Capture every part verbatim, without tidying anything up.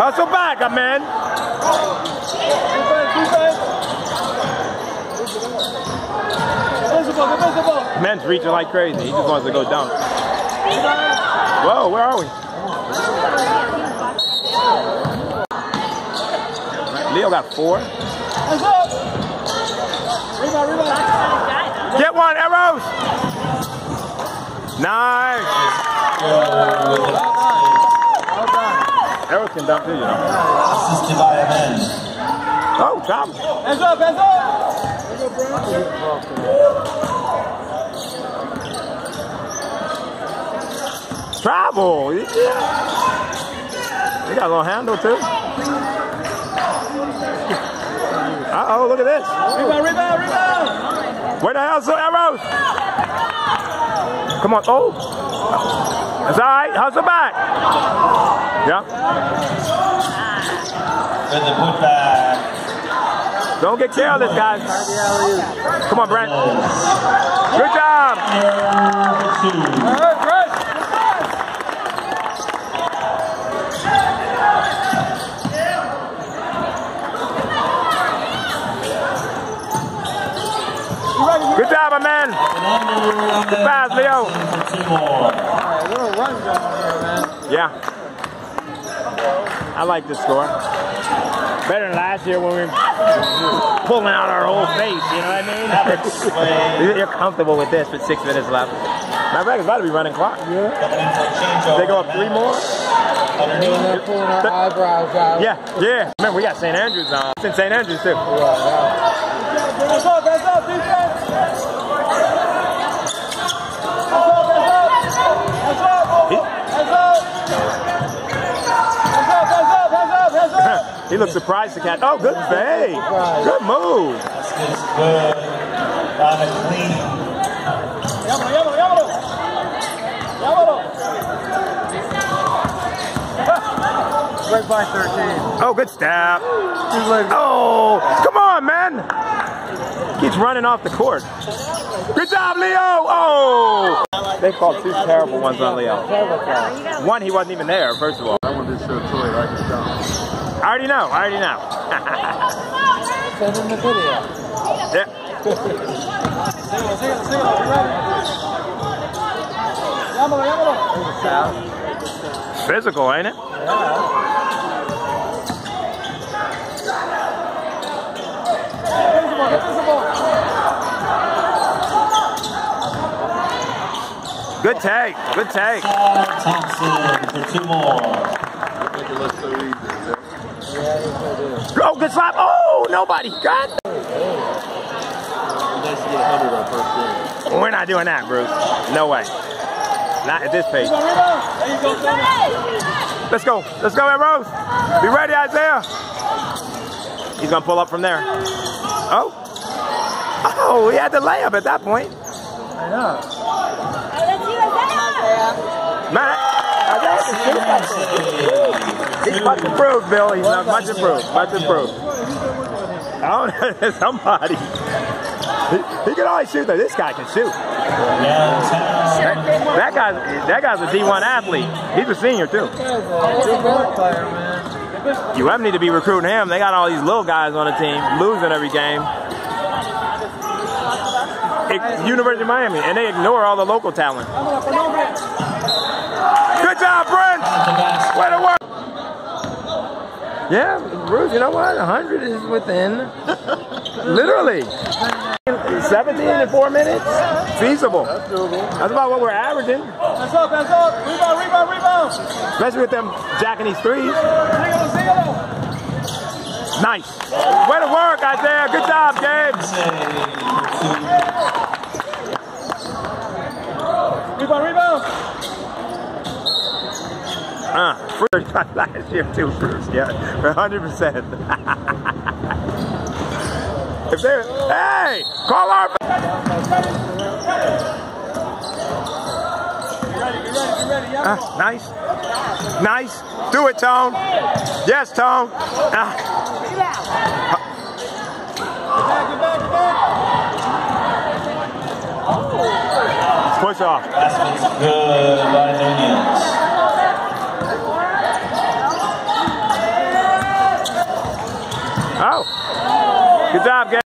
Hustle back, man. Men's reaching like crazy. He just wants to go down. Whoa, where are we? Leo got four. Get one, Arrows! Nice! Arrows can dump too, you know. Assisted by a man. Oh, Tom. Hands up, hands up! Travel! Yeah. They got a little handle too. Uh-oh, look at this. Rebound, rebound, rebound! Where the hell's the Arrows? Come on, oh! That's all right, hustle back. Yeah. With the put back. Don't get careless, guys. Come on, Brent. Good job. Good job, my man. Good pass, Leo. Yeah, I like this score. Better than last year when we were pulling out our whole face, you know what I mean? You're comfortable with this with six minutes left. Matter of fact, it's about to be running clock. Yeah. They go up three more. They're pulling our eyebrows out. Yeah, yeah. Remember, we got Saint Andrews on. It's in Saint Andrews, too. Let's go, let's go, defense! He looks surprised to catch. Oh, good fade. Good move. That's just good. Got it clean. Yamalo, yamalo, yamalo. Yamalo. Break by thirteen. Oh, good stab. Oh, come on, man. Keeps running off the court. Good job, Leo. Oh. They called two terrible ones on Leo. One, he wasn't even there, first of all. I wanted to show Troy right this down. I already know, I already know. Send him the video. Yeah. Physical, ain't it? Yeah. Good take, good take. Thompson for two more. Oh, good slap. Oh, nobody got that. We're not doing that, Bruce. No way. Not at this pace. Let's go. Let's go, Arrows. Be ready, Isaiah. He's going to pull up from there. Oh. Oh, he had the layup at that point. I know. Man. He's much improved, Bill. He's not much improved. Much improved. I don't know. Somebody. He, he can always shoot, though. This guy can shoot. That, that guy's that guy's a D one athlete. He's a senior too. U M need to be recruiting him. They got all these little guys on the team, losing every game. It, University of Miami, and they ignore all the local talent. Good job, Brent! Way to work! Yeah, Bruce, you know what? one hundred is within, literally, seventeen in four minutes? Feasible. That's about what we're averaging. That's up, that's up. Rebound, rebound, rebound. Especially with them jacking these threes. Nice. Way to work, Isaiah. Good job, Gabe. Rebound, rebound. Uh, last year too, Bruce. Yeah, one hundred percent. If they, hey, call our. Get ready, get ready, get ready. Uh, nice, nice. Do it, Tone. Yes, Tone. Uh. Push off. That's good. Good. Good. Good. Oh. Good job, Gabe.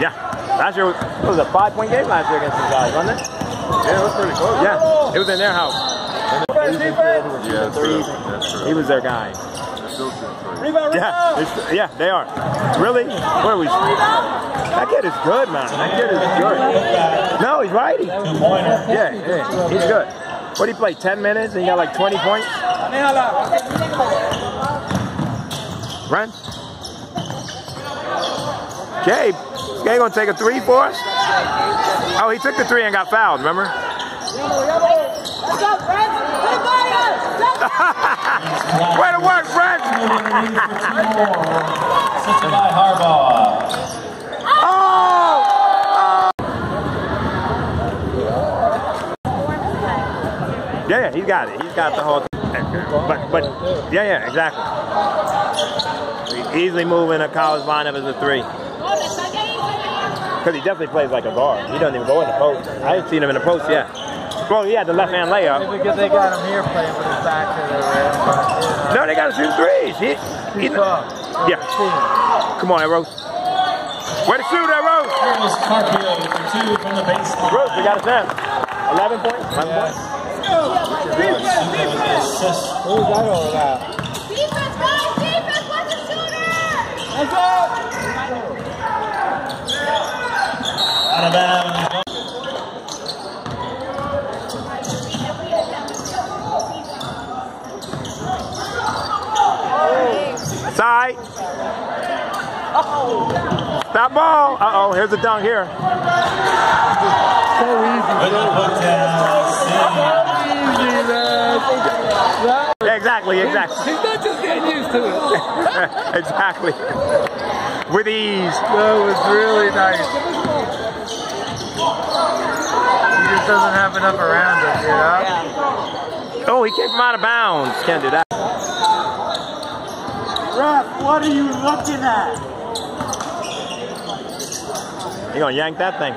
Yeah. Last year, was, it was a five-point game last year against the guys, wasn't it? Yeah, it was pretty close. Yeah. It was in their house. Defense, defense. Yeah, that's true. That's true. He was their guy. Rebound, yeah, rebound. Yeah, they are. Really? Where are we? That kid is good, man. That kid is good. No, he's righty. Yeah, yeah, he's good. What did he play? Ten minutes and he got like twenty points. Run. Gabe, Gabe gonna take a three for us. Oh, he took the three and got fouled. Remember? Way to work, Brent! Assisted by Harbaugh. Oh! Oh! Yeah, he's got it. He's got the whole thing. But, but, yeah, yeah, exactly. He's easily moving a college lineup as a three. Because he definitely plays like a guard. He doesn't even go in the post. I ain't seen him in the post yet. Bro, he had the left hand layup. Because they got him here playing with his back to the rim. No, they got to shoot threes. He, he, yeah. Come on, Eros. Way to shoot, Eros. Eros Carpio for two from the baseline. Eros, we got a ten. eleven points. eleven yeah. points. Who was that all about? Defense, guys. Defense, what's the shooter? Let's go. Out of bounds. Side. Stop ball. Uh-oh, here's a dunk here. So easy. Yeah, exactly, exactly. He's not just getting used to it. Exactly. With ease. That was really nice. He just doesn't have enough around him, you know? Oh, he came from out of bounds. Can't do that. Ref, what are you looking at? You're gonna yank that thing.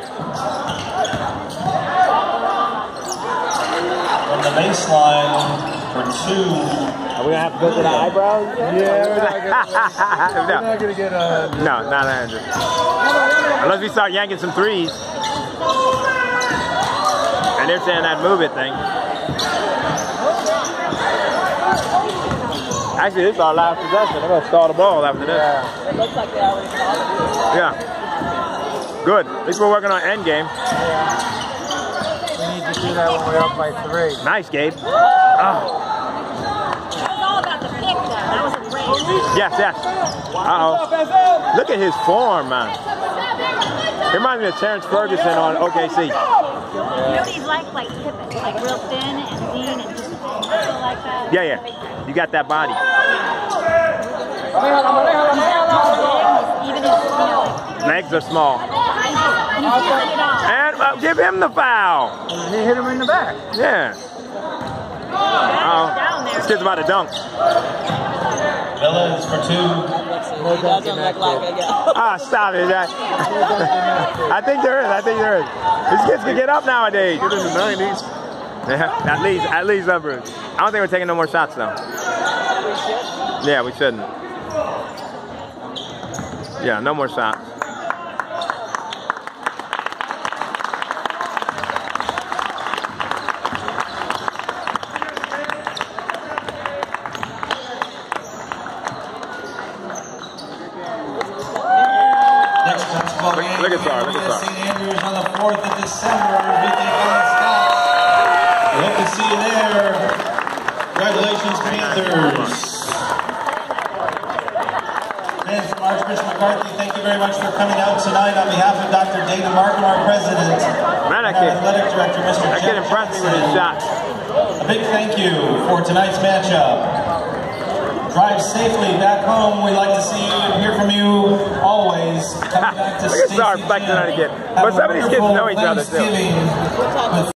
On the baseline for two. Are we gonna have to go to the eyebrows? Yeah, yeah, we're not gonna get a hundred. No, not a hundred. Unless we start yanking some threes. And they're saying that move it thing. Actually, this is our last possession. They're going to stall the ball after this. Yeah. It looks like they already started. Yeah. Good. At least we're working on end game. Yeah. We need to do that when we're up by three. Nice, Gabe. Oh. That was all about the pick, though. That was a great. Yes, yes. Uh-oh. Look at his form, man. It reminds me of Terrence Ferguson on O K C. You know, he's like, like Pippen, like real thin and lean and just feel like that. Yeah, yeah. You got that body. Legs are small. And uh, give him the foul. He hit him in the back. Yeah. Uh oh. This kid's about to dunk. Villains for two. Ah, oh, stop it. I think there is. I think there is. These kids can get up nowadays. Get in the nineties. At least, at least number. I don't think we're taking no more shots though. We yeah, we shouldn't. Yeah, no more shots. Next basketball game. Look at Star. Look at Star. Saint Andrews on the fourth of December. We hope to see you there. Congratulations, Panthers. And from Archbishop McCarthy, thank you very much for coming out tonight on behalf of Doctor David Martin, our president, Man, and our athletic director, Mister I get impressed with his shots. A big thank you for tonight's matchup. Drive safely back home. We'd like to see you and hear from you always. Coming back to Stacey. Look at Star flexing out again. But some of these kids know each other, too.